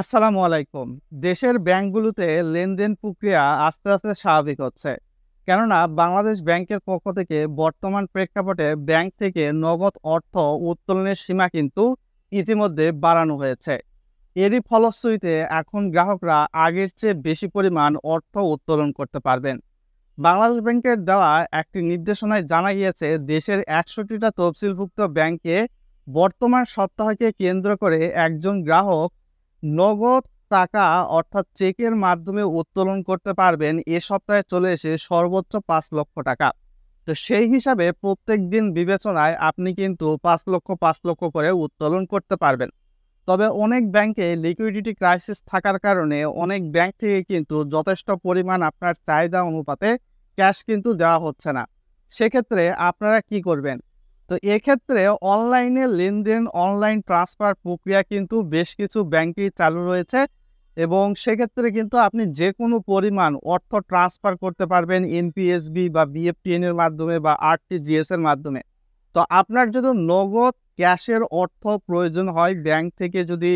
আসসালামু আলাইকুম। দেশের ব্যাংকগুলোতে লেনদেন প্রক্রিয়া আস্তে আস্তে স্বাভাবিক হচ্ছে, কেননা বাংলাদেশ ব্যাংকের পক্ষ থেকে বর্তমান প্রেক্ষাপটে ব্যাংক থেকে নগদ অর্থ উত্তোলনের সীমা কিন্তু ইতিমধ্যে বাড়ানো হয়েছে। এরই ফলশ্রুতিতে এখন গ্রাহকরা আগের চেয়ে বেশি পরিমাণ অর্থ উত্তোলন করতে পারবেন। বাংলাদেশ ব্যাংকের দেওয়া একটি নির্দেশনায় জানা গিয়েছে, দেশের ১০০টা তফসিলভুক্ত ব্যাংকে বর্তমান সপ্তাহকে কেন্দ্র করে একজন গ্রাহক নগদ টাকা অর্থাৎ চেকের মাধ্যমে উত্তোলন করতে পারবেন। এ সপ্তাহে চলে এসে সর্বোচ্চ ৫ লক্ষ টাকা। তো সেই হিসাবে প্রত্যেক দিন বিবেচনায় আপনি কিন্তু ৫ লক্ষ ৫ লক্ষ করে উত্তোলন করতে পারবেন। তবে অনেক ব্যাংকে লিকুইডিটি ক্রাইসিস থাকার কারণে অনেক ব্যাংক থেকে কিন্তু যথেষ্ট পরিমাণ আপনার চাহিদা অনুপাতে ক্যাশ কিন্তু দেওয়া হচ্ছে না। সেক্ষেত্রে আপনারা কি করবেন? তো এক্ষেত্রে অনলাইনে লেনদেন, অনলাইন ট্রান্সফার প্রক্রিয়া কিন্তু বেশ কিছু ব্যাংকেই চালু রয়েছে, এবং সেক্ষেত্রে কিন্তু আপনি যে কোনো পরিমাণ অর্থ ট্রান্সফার করতে পারবেন এনপিএসবি বা বিএফিএ এর মাধ্যমে বা আরটিজিএস এর মাধ্যমে। তো আপনার যদি নগদ ক্যাশের অর্থ প্রয়োজন হয়, ব্যাংক থেকে যদি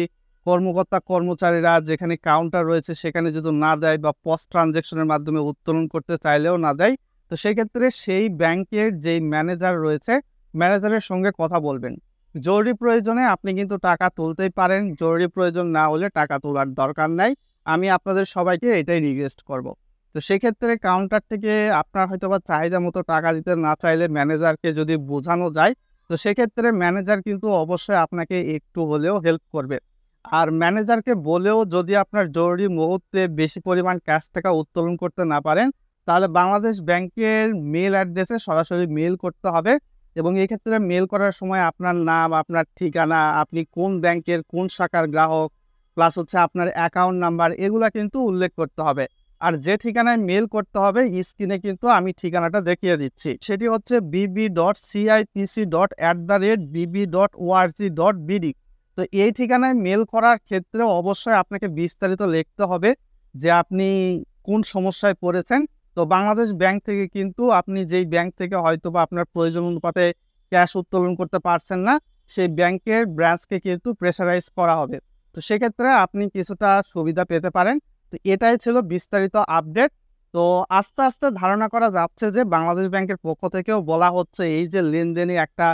কর্মকর্তা কর্মচারীরা যেখানে কাউন্টার রয়েছে সেখানে যদি না দেয় বা পস্ট ট্রানজ্যাকশনের মাধ্যমে উত্তোলন করতে চাইলেও না দেয়, তো সেক্ষেত্রে সেই ব্যাংকের যেই ম্যানেজার রয়েছে, ম্যানেজারের সঙ্গে কথা বলবেন। জরুরি প্রয়োজনে আপনি কিন্তু টাকা তুলতেই পারেন, জরুরি প্রয়োজন না হলে টাকা তোলার দরকার নাই। আমি আপনাদের সবাইকে এটাই রিকোয়েস্ট করব। তো সেক্ষেত্রে কাউন্টার থেকে আপনার হয়তো বা চাহিদা মতো টাকা দিতে না চাইলে ম্যানেজারকে যদি বোঝানো যায়, তো সেক্ষেত্রে ম্যানেজার কিন্তু অবশ্যই আপনাকে একটু হলেও হেল্প করবে। আর ম্যানেজারকে বলেও যদি আপনার জরুরি মুহূর্তে বেশি পরিমাণ ক্যাশ টাকা উত্তোলন করতে না পারেন, তাহলে বাংলাদেশ ব্যাংকের মেল অ্যাড্রেসে সরাসরি মেল করতে হবে, এবং এক্ষেত্রে মেল করার সময় আপনার নাম, আপনার ঠিকানা, আপনি কোন ব্যাংকের কোন শাখার গ্রাহক, প্লাস আপনার অ্যাকাউন্ট নাম্বার, এগুলো কিন্তু উল্লেখ করতে হবে। আর যে ঠিকানায় মেল করতে হবে স্ক্রিনে কিন্তু আমি ঠিকানাটা দেখিয়ে দিচ্ছি, সেটি হচ্ছে bb.cipc@bb.org.bd। তো এই ঠিকানায় মেল করার ক্ষেত্রে অবশ্যই আপনাকে বিস্তারিত লিখতে হবে যে আপনি কোন সমস্যায় পড়েছেন। তো বাংলাদেশ ব্যাংক থেকে কিন্তু আপনি যেই ব্যাংক থেকে হয়তো বা আপনার প্রয়োজন অনুপাতে ক্যাশ উত্তোলন করতে পারছেন না, সেই ব্যাংকের ব্রাঞ্চকে কিন্তু প্রেশারাইজ করা হবে। তো সেক্ষেত্রে আপনি কিছুটা সুবিধা পেতে পারেন। তো এটাই ছিল বিস্তারিত আপডেট। তো আস্তে আস্তে ধারণা করা যাচ্ছে যে বাংলাদেশ ব্যাংকের পক্ষ থেকেও বলা হচ্ছে, এই যে লেনদেনে একটা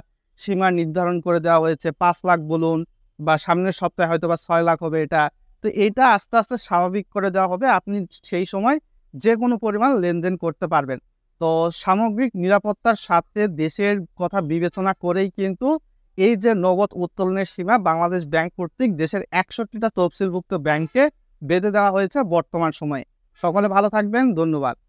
সীমা নির্ধারণ করে দেওয়া হয়েছে ৫ লাখ বলুন, বা সামনের সপ্তাহে হয়তো বা ৬ লাখ হবে এটা, তো এটা আস্তে আস্তে স্বাভাবিক করে দেওয়া হবে। আপনি সেই সময় যে কোনো পরিমাণ লেনদেন করতে পারবেন। তো সামগ্রিক নিরাপত্তার সাথে দেশের কথা বিবেচনা করেই কিন্তু এই যে নগদ উত্তোলনের সীমা বাংলাদেশ ব্যাংক কর্তৃক দেশের ৬১টা তফসিলভুক্ত ব্যাংকে বেঁধে দেওয়া হয়েছে বর্তমান সময়ে। সকলে ভালো থাকবেন, ধন্যবাদ।